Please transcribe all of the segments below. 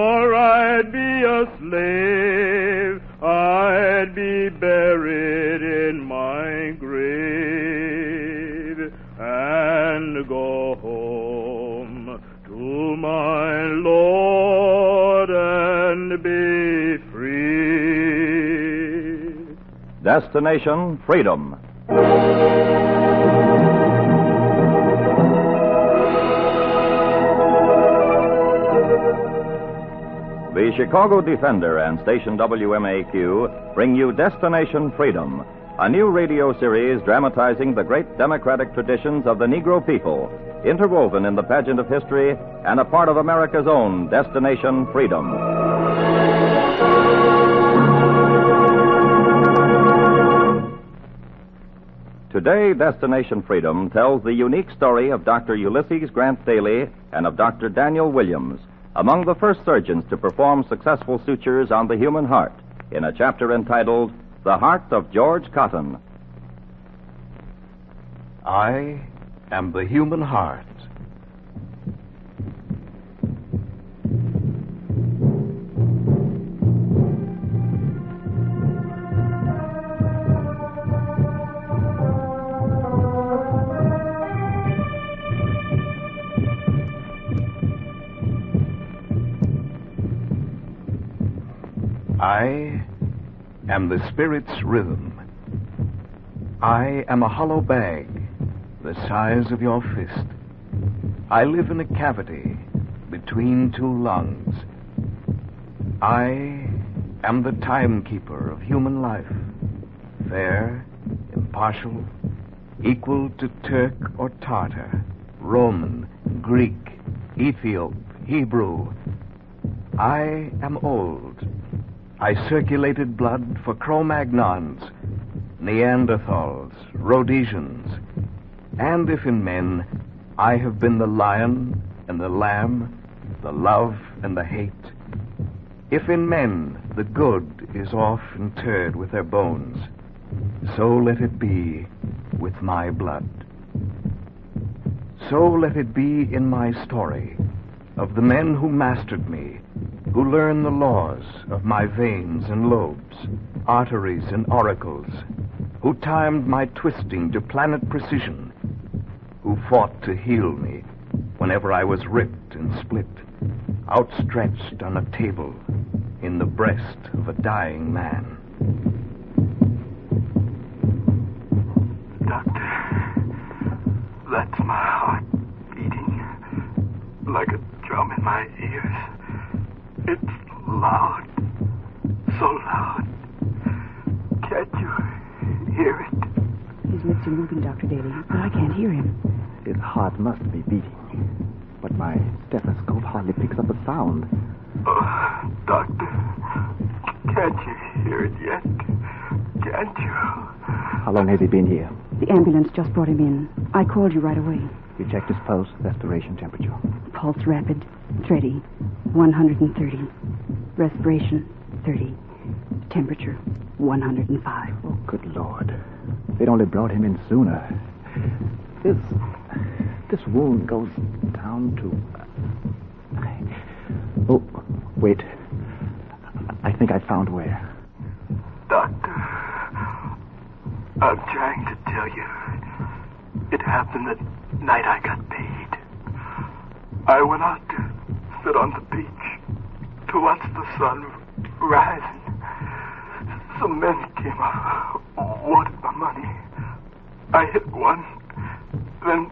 or I'd be a slave, I'd be buried in my grave, and go home to my Lord and be free. Destination Freedom. The Chicago Defender and station WMAQ bring you Destination Freedom, a new radio series dramatizing the great democratic traditions of the Negro people, interwoven in the pageant of history and a part of America's own Destination Freedom. Today, Destination Freedom tells the unique story of Dr. Ulysses Grant Dailey and of Dr. Daniel Williams, among the first surgeons to perform successful sutures on the human heart, in a chapter entitled, The Heart of George Cotton. I am the human heart. I am the spirit's rhythm. I am a hollow bag, the size of your fist. I live in a cavity between two lungs. I am the timekeeper of human life, fair, impartial, equal to Turk or Tartar, Roman, Greek, Ethiop, Hebrew. I am old. I circulated blood for Cro-Magnons, Neanderthals, Rhodesians, and if in men, I have been the lion and the lamb, the love and the hate. If in men, the good is oft interred with their bones, so let it be with my blood. So let it be in my story of the men who mastered me, who learn the laws of my veins and lobes, arteries and oracles, who timed my twisting to planet precision, who fought to heal me whenever I was ripped and split, outstretched on a table in the breast of a dying man. Doctor, that's my heart beating like a drum in my ears. It's loud, so loud. Can't you hear it? His lips are moving, Dr. Dailey, but I can't hear him. His heart must be beating, but my stethoscope hardly picks up a sound. Oh, Doctor, can't you hear it yet? Can't you? How long has he been here? The ambulance just brought him in. I called you right away. You checked his pulse, respiration, temperature. Pulse rapid, 30. 130. Respiration, 30. Temperature, 105. Oh, good Lord. If they'd only brought him in sooner. This wound goes down to... Oh, wait. I think I found where. Doctor, I'm trying to tell you. It happened the night I got paid. I went out to sit on the beach to watch the sun rising. Some men came up, wanted my money. I hit one, then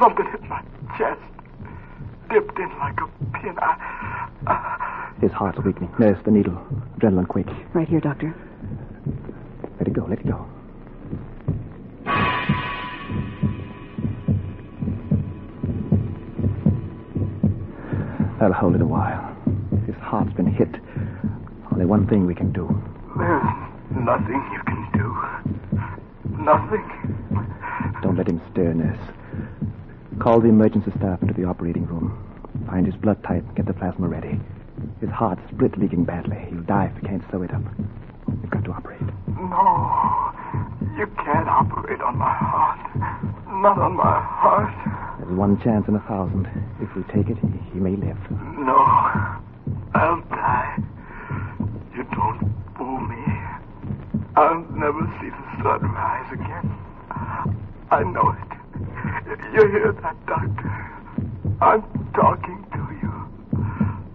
something hit my chest, dipped in like a pin. His heart's weakening. Nurse, the needle. Adrenaline, quick. Right here, Doctor. Let it go, let it go. I'll hold it a while. His heart's been hit. Only one thing we can do. There's nothing you can do. Nothing. Don't let him stir, nurse. Call the emergency staff into the operating room. Find his blood type and get the plasma ready. His heart's split, leaking badly. He'll die if we can't sew it up. We've got to operate. No. You can't operate on my heart. Not on my heart. There's one chance in 1,000. If we take it, he may live. No. I'll never see the sun rise again. I know it. You hear that, Doctor? I'm talking to you.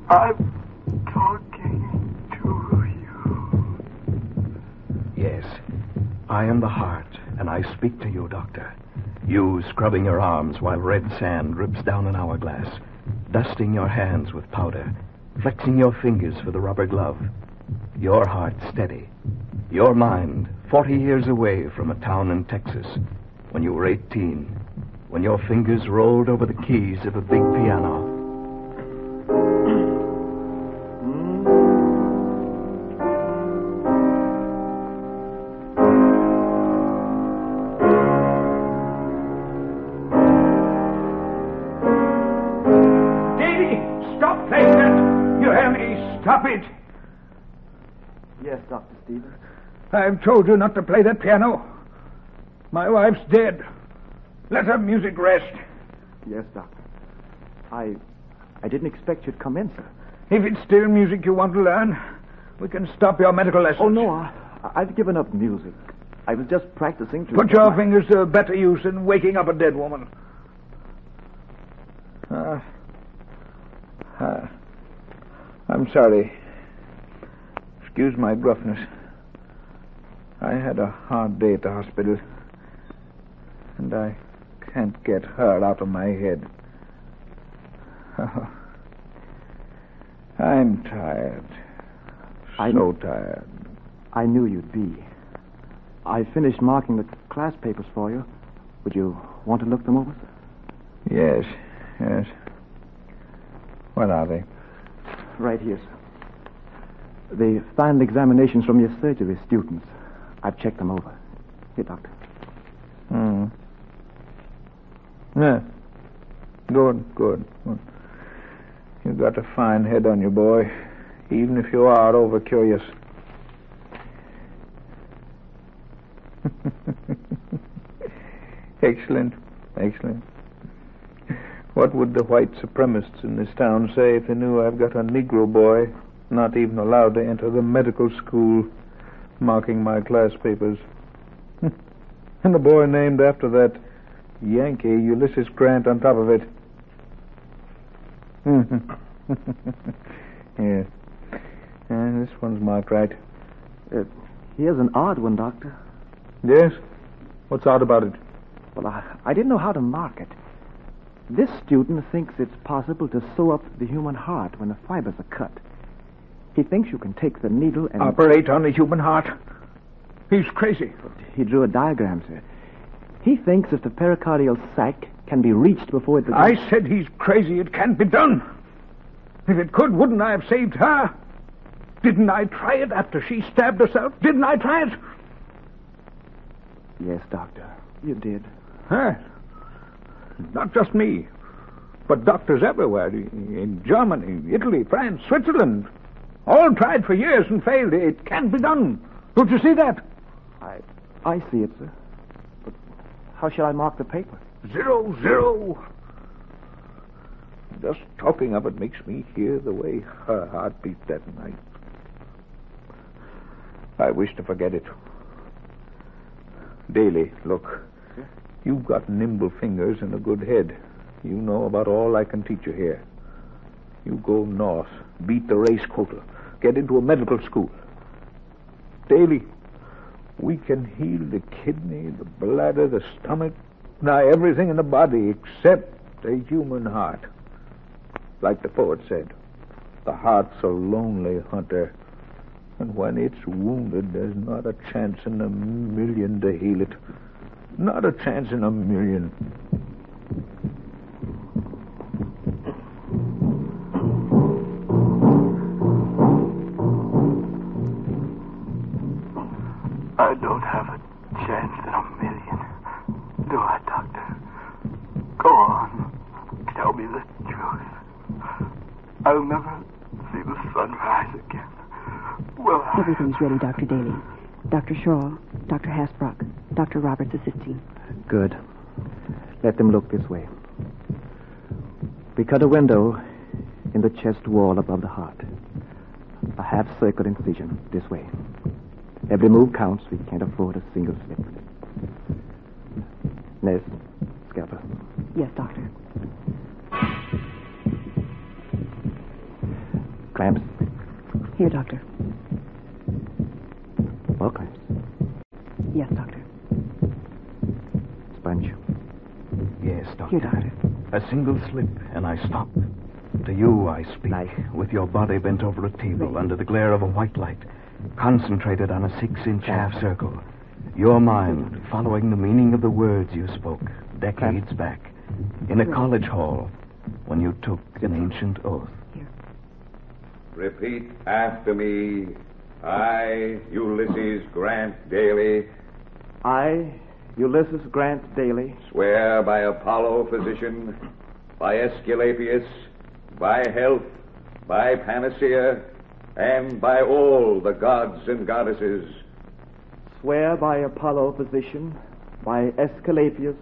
I'm talking to you. Yes. I am the heart, and I speak to you, Doctor. You scrubbing your arms while red sand drips down an hourglass, dusting your hands with powder, flexing your fingers for the rubber glove. Your heart steady. Your mind 40 years away from a town in Texas when you were 18, when your fingers rolled over the keys of a big piano. I've told you not to play that piano. My wife's dead. Let her music rest. Yes, Doctor. I didn't expect you'd come in, sir. If it's still music you want to learn, we can stop your medical lessons. Oh, no. I've given up music. I was just practicing to... Put your fingers to better use in waking up a dead woman. I'm sorry. Excuse my gruffness. I had a hard day at the hospital, and I can't get her out of my head. Oh, I'm tired. So tired. I knew you'd be. I finished marking the class papers for you. Would you want to look them over? Yes, yes. What are they? Right here, sir. The final examinations from your surgery students. I've checked them over. Here, Doctor. Hmm. Yeah. Good. You've got a fine head on you, boy, even if you are over-curious. Excellent. What would the white supremacists in this town say if they knew I've got a Negro boy not even allowed to enter the medical school? Marking my class papers. And the boy named after that Yankee, Ulysses Grant, on top of it. Yeah. And this one's marked right. Here's an odd one, Doctor. Yes? What's odd about it? Well, I didn't know how to mark it. This student thinks it's possible to sew up the human heart when the fibers are cut. He thinks you can take the needle and... operate on the human heart? He's crazy. He drew a diagram, sir. He thinks if the pericardial sac can be reached before it begins... I said he's crazy. It can't be done. If it could, wouldn't I have saved her? Didn't I try it after she stabbed herself? Didn't I try it? Yes, Doctor. You did. Huh? Not just me, but doctors everywhere. In Germany, Italy, France, Switzerland... all tried for years and failed. It can't be done. Don't you see that? I see it, sir. But how shall I mark the paper? 0, 0. Just talking of it makes me hear the way her heart beat that night. I wish to forget it. Dailey, look. Yes? You've got nimble fingers and a good head. You know about all I can teach you here. You go north, beat the race quota, get into a medical school. Daily, we can heal the kidney, the bladder, the stomach, now everything in the body except the human heart. Like the poet said, the heart's a lonely hunter, and when it's wounded, there's not a chance in a million to heal it. Not a chance in a million. I'll never see the sun rise again. Well, everything's ready, Dr. Dailey. Dr. Shaw, Dr. Hasbrock, Dr. Roberts assisting. Good. Let them look this way. We cut a window in the chest wall above the heart. A half-circle incision this way. Every move counts. We can't afford a single slip. Nurse, scalpel. Yes, doctor. Clamps. Here, doctor. More clamps. Yes, doctor. Sponge. Yes, doctor. Here, doctor. A single slip, and I stop. To you I speak, with your body bent over a table under the glare of a white light, concentrated on a 6-inch half circle. Your mind following the meaning of the words you spoke decades back in a college hall when you took an ancient oath. Repeat after me. I, Ulysses Grant Dailey. I, Ulysses Grant Dailey. Swear by Apollo physician, by Aesculapius, by health, by panacea, and by all the gods and goddesses. Swear by Apollo physician, by Aesculapius,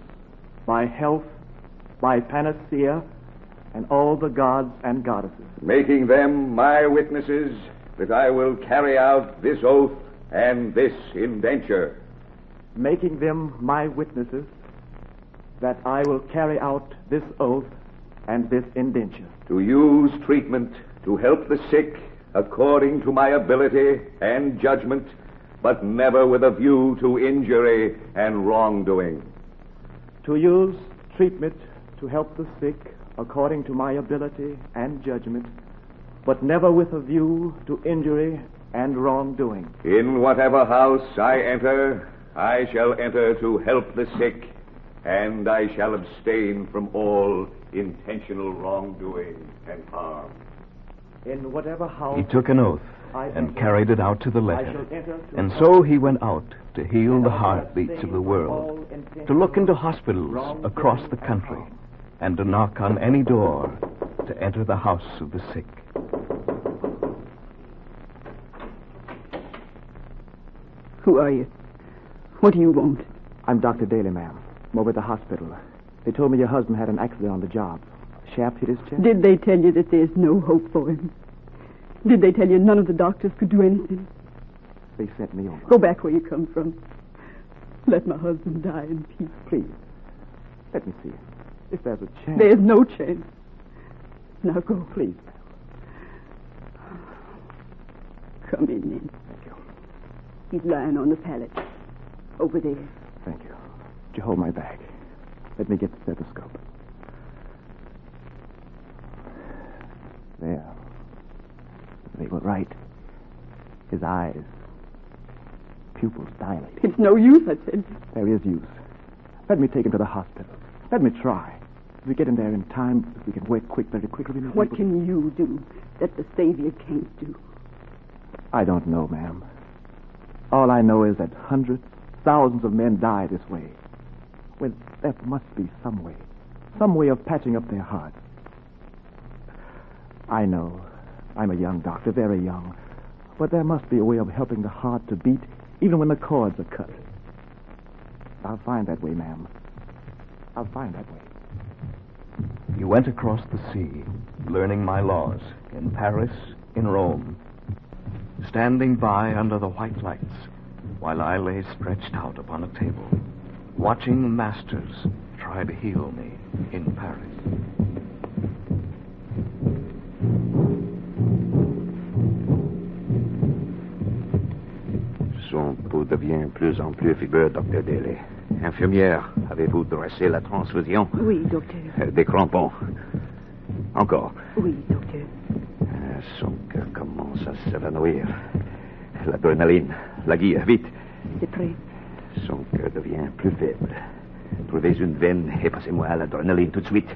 by health, by panacea, and all the gods and goddesses. Making them my witnesses that I will carry out this oath and this indenture. Making them my witnesses that I will carry out this oath and this indenture. To use treatment to help the sick according to my ability and judgment, but never with a view to injury and wrongdoing. To use treatment to help the sick according to my ability and judgment, but never with a view to injury and wrongdoing. In whatever house I enter, I shall enter to help the sick, and I shall abstain from all intentional wrongdoing and harm. In whatever house... He took an oath and carried it out to the letter. And so he went out to heal the heartbeats of the world, to look into hospitals across the country, and to knock on any door to enter the house of the sick. Who are you? What do you want? I'm Dr. Dailey, ma'am. I'm over at the hospital. They told me your husband had an accident on the job. Shaft hit his chest. Did they tell you that there's no hope for him? Did they tell you none of the doctors could do anything? They sent me over. Go back where you come from. Let my husband die in peace. Please, let me see him. If there's a chance. There's no chance. Now go. Please, ma'am. Come in, then. Thank you. He's lying on the pallet. Over there. Thank you. Would you hold my bag? Let me get the stethoscope. There. They were right. His eyes. Pupils dilated. It's no use, I said. There is use. Let me take him to the hospital. Let me try. If we get him there in time, if we can work very quickly... What can you do that the Savior can't do? I don't know, ma'am. All I know is that hundreds, thousands of men die this way. Well, there must be some way. Some way of patching up their hearts. I know. I'm a young doctor, very young. But there must be a way of helping the heart to beat, even when the cords are cut. I'll find that way, ma'am. I'll find that way. You went across the sea, learning my laws, in Paris, in Rome. Standing by under the white lights, while I lay stretched out upon a table, watching the masters try to heal me in Paris. Son pouls devient plus en plus fibreux, Dr. Dailey. Infirmière, avez-vous dressé la transfusion? Oui, docteur. Des crampons. Encore. Oui, docteur. Son cœur commence à s'évanouir. L'adrénaline, la guille, vite. C'est prêt. Son cœur devient plus faible. Trouvez une veine et passez-moi l'adrénaline tout de suite.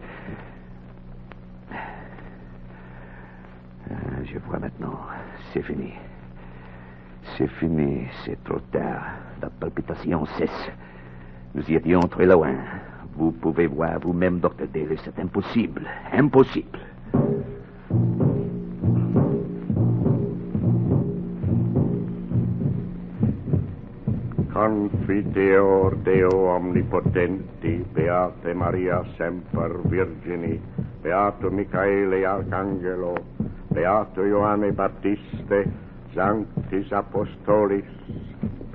Je vois maintenant, c'est fini. C'est fini, c'est trop tard. La palpitation cesse. Nous y étions très loin. Vous pouvez voir vous-même, Dr. Dailey, c'est impossible. Impossible. Confideor Deo omnipotenti, Beate Maria semper Virgini, Beato Michaele Arcangelo, Beato Ioanne Battiste, Sanctis Apostolis,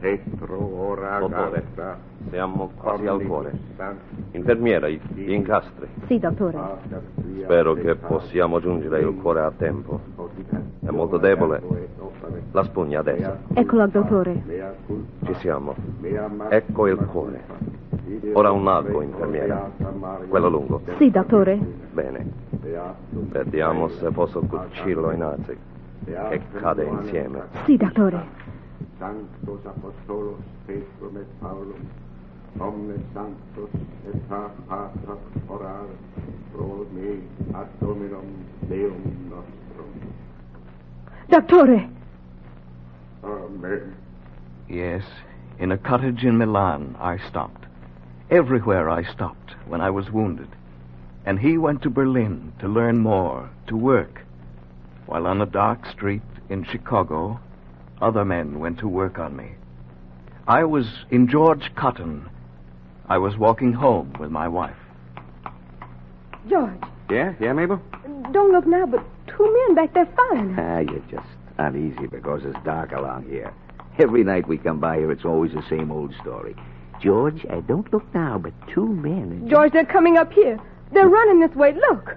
Petro ora Agata. Siamo quasi al cuore. Infermiera, gli incastri. Sì, dottore. Spero che possiamo giungere il cuore a tempo. È molto debole. La spugna a destra. Eccolo, dottore. Ci siamo. Ecco il cuore. Ora un largo, infermiera. Quello lungo. Sì, dottore. Bene. Vediamo se posso cucirlo in azi. Che cade insieme. Sì, dottore. Sanctos Apostolos, Petrum et Paulum, omnes Sanctos et Patra orare, pro me ad Dominum Deum nostrum. Dottore! Amen. Yes, in a cottage in Milan I stopped. Everywhere I stopped when I was wounded. And he went to Berlin to learn more, to work. While on a dark street in Chicago, other men went to work on me. I was in George Cotton. I was walking home with my wife. George. Yeah, Mabel? Don't look now, but two men back there firing. You're just uneasy because it's dark along here. Every night we come by here, it's always the same old story. George, don't look now, but two men. George, they're coming up here. They're running this way. Look.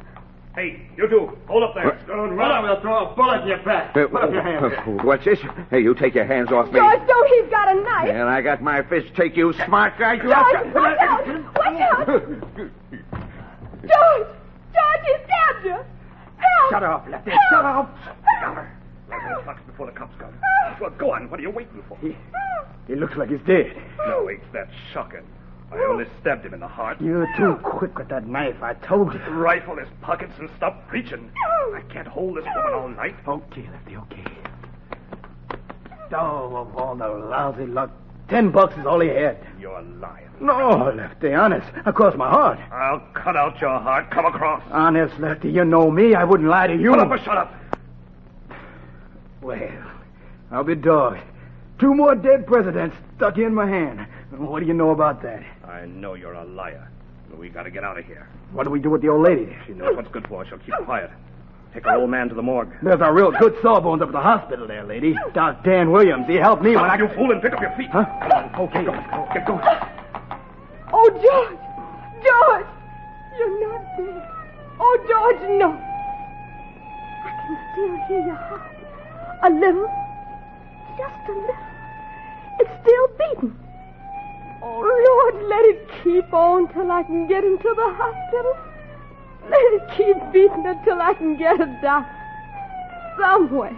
Hey, you two, hold up there. Don't run or we'll throw a bullet in your back. Put up your hands. What's this? Hey, you take your hands off me. George, don't. He's got a knife. And I got my fist. Take you, smart guy. George, watch out. Watch out. George. George, he stabbed you. Help. Shut her up, Lefty. Shut her up. Help. Let me box before the cops come. Well, go on. What are you waiting for? He looks like he's dead. No, it's that shocking. I only stabbed him in the heart. You're too quick with that knife, I told you. Rifle his pockets and stop preaching. I can't hold this woman all night. Okay, Lefty, okay. Oh, of all the lousy luck, $10 is all he had. You're lying. No, Lefty, honest. Across my heart. I'll cut out your heart. Come across. Honest, Lefty, you know me. I wouldn't lie to you. Shut up or shut up. Well, I'll be dogged. Two more dead presidents stuck in my hand. What do you know about that? I know you're a liar. We got to get out of here. What do we do with the old lady? She knows what's good for her. She'll keep quiet. Take her old man to the morgue. There's a real good sawbones up at the hospital there, lady. Doc Dan Williams. He helped me when I... You fool, and pick up your feet. Huh? Okay. Get going. Oh, George. George. You're not dead. Oh, George, no. I can still hear your heart. A little. Just a little. It's still beating. Oh, Lord, let it keep on till I can get into the hospital. Let it keep beating until I can get a doctor. Somewhere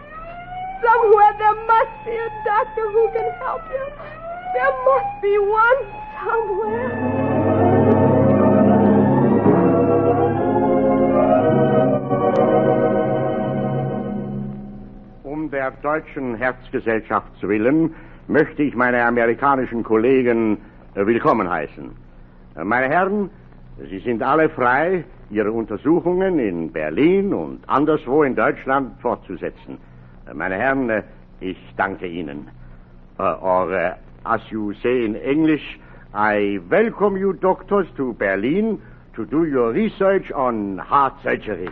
there must be a doctor who can help you. There must be one somewhere. Der Deutschen Herzgesellschaft willen möchte ich meine amerikanischen Kollegen willkommen heißen. Meine Herren, Sie sind alle frei, Ihre Untersuchungen in Berlin und anderswo in Deutschland fortzusetzen. Meine Herren, ich danke Ihnen. Or, as you say in English, I welcome you doctors to Berlin to do your research on heart surgery.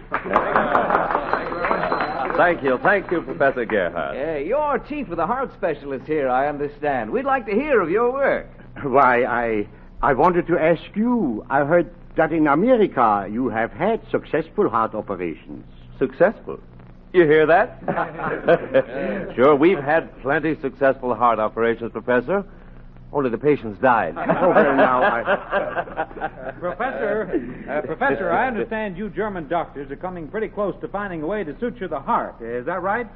Thank you, Professor Gerhard. You're chief of the heart specialists here, I understand. We'd like to hear of your work. Why, I wanted to ask you. I heard that in America you have had successful heart operations. Successful? You hear that? Sure, we've had plenty successful heart operations, Professor. Only the patients died. Oh, well, now Professor, I understand you German doctors are coming pretty close to finding a way to suture the heart. Is that right?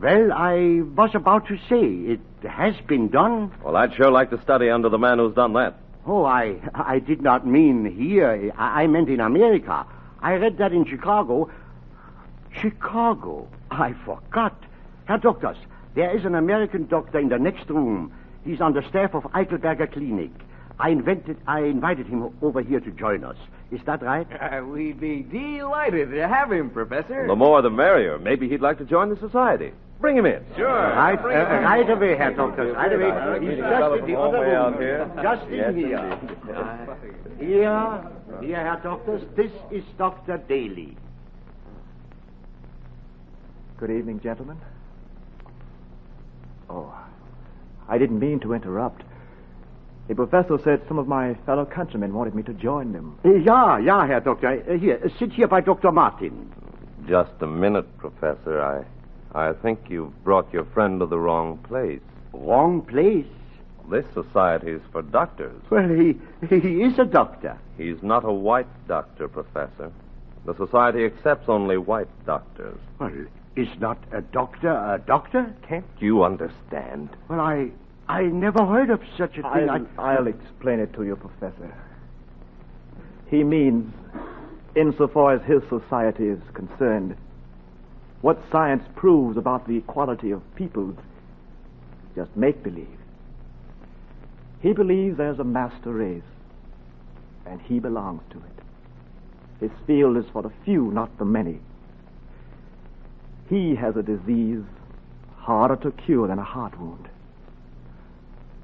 Well, I was about to say it has been done. Well, I'd sure like to study under the man who's done that. Oh, I did not mean here. I meant in America. I read that in Chicago. Chicago. I forgot. Herr Doctors, there is an American doctor in the next room. He's on the staff of Eichelberger Clinic. I invited him over here to join us. Is that right? We'd be delighted to have him, Professor. The more the merrier. Maybe he'd like to join the society. Bring him in. Sure. Right away, Herr Doctor. Right away. He's just in the other room. Here. Just in here. Here, Herr Doctors. This is Dr. Dailey. Good evening, gentlemen. Oh, I didn't mean to interrupt. The professor said some of my fellow countrymen wanted me to join them. Ja, Herr Doktor. Here, sit here by Dr. Martin. Just a minute, Professor. I think you've brought your friend to the wrong place. Wrong place? This society's for doctors. Well, he is a doctor. He's not a white doctor, Professor. The society accepts only white doctors. Well, is not a doctor a doctor? Can't you understand? Well, I never heard of such a thing. I'll explain it to you, Professor. He means, insofar as his society is concerned, what science proves about the equality of peoples, just make-believe. He believes there's a master race, and he belongs to it. His field is for the few, not the many. He has a disease harder to cure than a heart wound.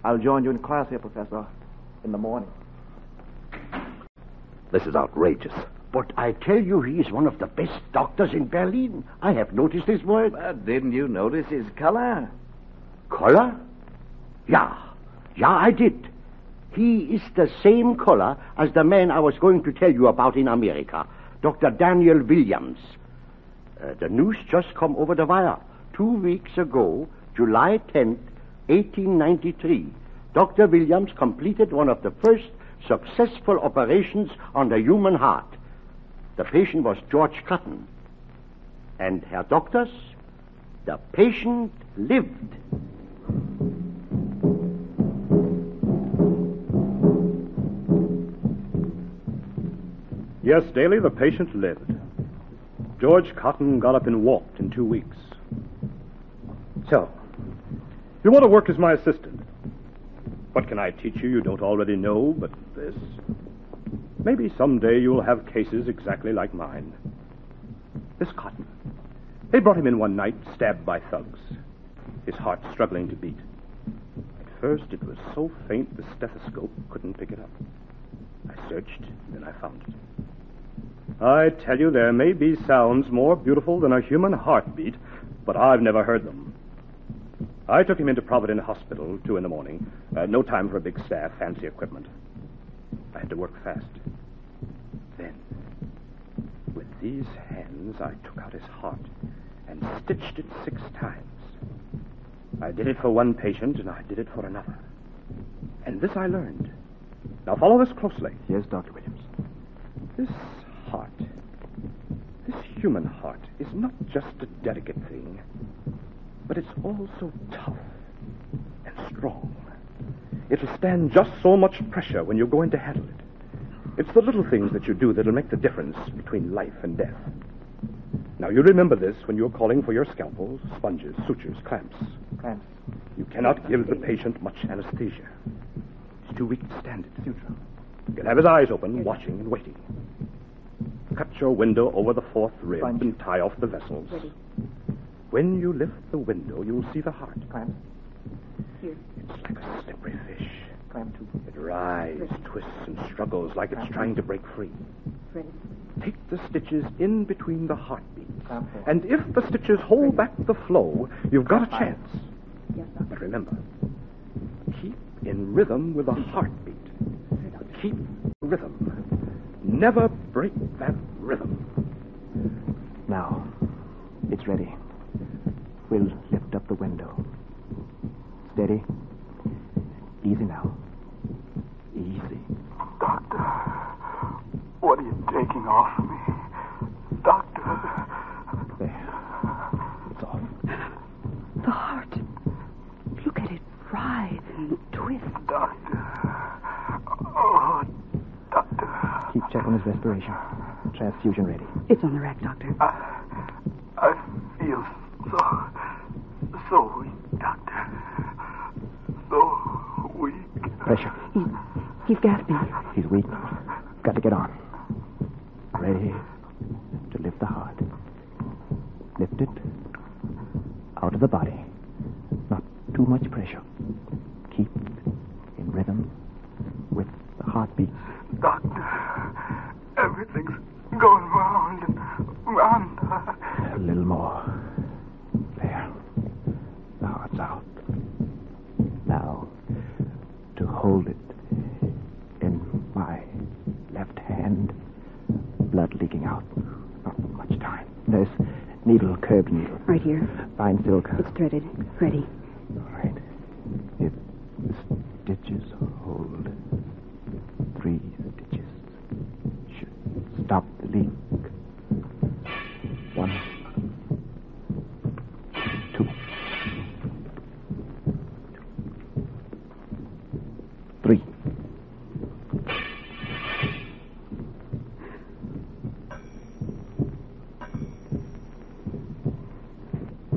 I'll join you in class here, Professor, in the morning. This is outrageous. But I tell you, he is one of the best doctors in Berlin. I have noticed his work. But didn't you notice his color? Color? Yeah, I did. He is the same color as the man I was going to tell you about in America, Dr. Daniel Williams. The news just come over the wire. 2 weeks ago, July 10th, 1893, Dr. Williams completed one of the first successful operations on the human heart. The patient was George Cotton. And, Herr Doctors, the patient lived. Yes, Dailey, the patient lived. George Cotton got up and walked in 2 weeks. So, you want to work as my assistant. What can I teach you don't already know but this? Maybe someday you'll have cases exactly like mine. This Cotton. They brought him in one night, stabbed by thugs. His heart struggling to beat. At first it was so faint the stethoscope couldn't pick it up. I searched, then I found it. I tell you, there may be sounds more beautiful than a human heartbeat, but I've never heard them. I took him into Provident Hospital, 2 in the morning. No time for a big staff, fancy equipment. I had to work fast. Then, with these hands, I took out his heart and stitched it 6 times. I did it for one patient, and I did it for another. And this I learned. Now follow this closely. Yes, Dr. Williams. This human heart is not just a delicate thing, but it's also tough and strong. It'll stand just so much pressure when you're going to handle it. It's the little things that you do that'll make the difference between life and death. Now, you remember this when you're calling for your scalpels, sponges, sutures, clamps. Clamps. You cannot give the patient much anesthesia. He's too weak to stand it. You'll have his eyes open, watching and waiting. Cut your window over the 4th rib and tie off the vessels. Ready. When you lift the window, you'll see the heart. Clamp. Here. It's like a slippery fish. Clamp two. It writhes, twists, and struggles like it's trying to break free. Ready. Take the stitches in between the heartbeats. Clamp four. And if the stitches hold back the flow, you've got a chance. Yes, sir. But remember, keep in rhythm with the heartbeat. Keep rhythm. Never break that rhythm. Now, it's ready. We'll lift up the window. Steady. Easy now. Easy. Doctor, what are you taking off me? Doctor. There. It's off. The heart. Look at it writhe and twist. Doctor. Oh, Doctor. Keep check on his respiration. Transfusion ready. It's on the rack, Doctor. I feel so weak, Doctor. So weak. Pressure. He's gasping. He's weak. Got to get on. Ready to lift the heart. Lift it out of the body. Not too much pressure. Keep in rhythm with the heartbeat. Doctor, everything's going round. A little more. There. The heart's out. hold it in my left hand. Blood leaking out. Not much time. Nurse, needle, curved needle. Right here. Fine silk. It's threaded. Ready. All right. If the stitches hold, 3 stitches should stop the leak. 1, 2, 3.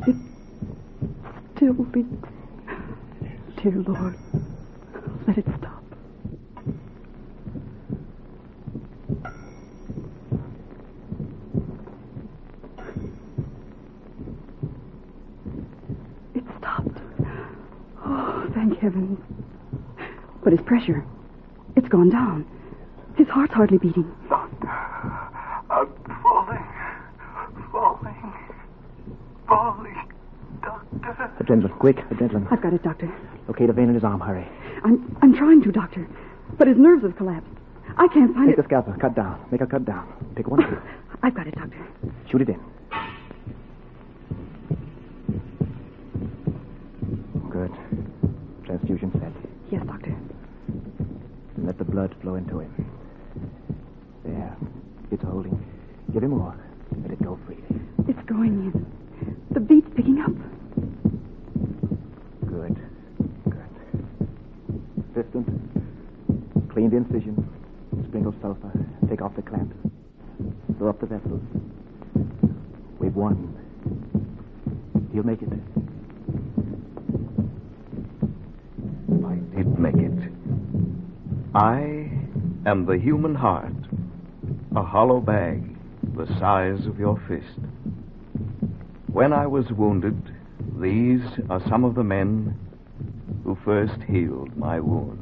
It still beats. Dear Lord, let it stop. It stopped. Oh, thank heaven. But his pressure, it's gone down. His heart's hardly beating. I'm falling, Doctor. Adrenaline, quick, adrenaline. I've got it, Doctor. Locate a vein in his arm, hurry. I'm trying to, Doctor. But his nerves have collapsed. I can't find it. Take the scalpel, cut down. Make her cut down. Pick one. I've got it, Doctor. Shoot it in. Good. Transfusion set. Yes, Doctor. And let the blood flow into him. There. It's holding. Give him more. Let it go freely. It's going in. The beat's picking up. Good. Good. Assistant, clean the incision. Sprinkle sulfur. Take off the clamp. Blow up the vessels. We've won. He'll make it. I did make it. I am the human heart, a hollow bag the size of your fist. When I was wounded, these are some of the men who first healed my wounds.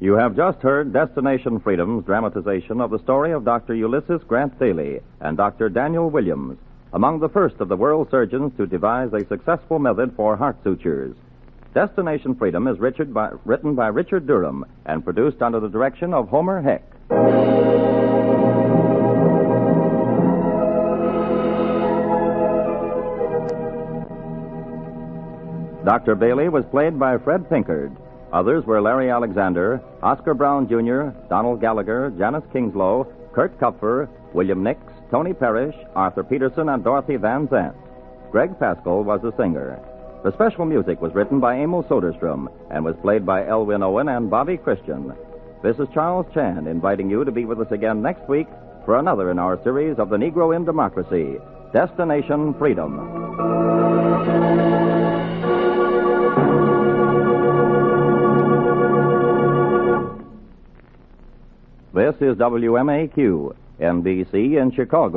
You have just heard Destination Freedom's dramatization of the story of Dr. Ulysses Grant Dailey and Dr. Daniel Williams, among the first of the world's surgeons to devise a successful method for heart sutures. Destination Freedom is written by Richard Durham and produced under the direction of Homer Heck. Dr. Dailey was played by Fred Pinkard. Others were Larry Alexander, Oscar Brown Jr., Donald Gallagher, Janice Kingslow, Kurt Kupfer, William Nix, Tony Parrish, Arthur Peterson, and Dorothy Van Zandt. Greg Paschal was the singer. The special music was written by Emil Soderstrom and was played by Elwin Owen and Bobby Christian. This is Charles Chan inviting you to be with us again next week for another in our series of The Negro in Democracy, Destination Freedom. This is WMAQ, NBC in Chicago.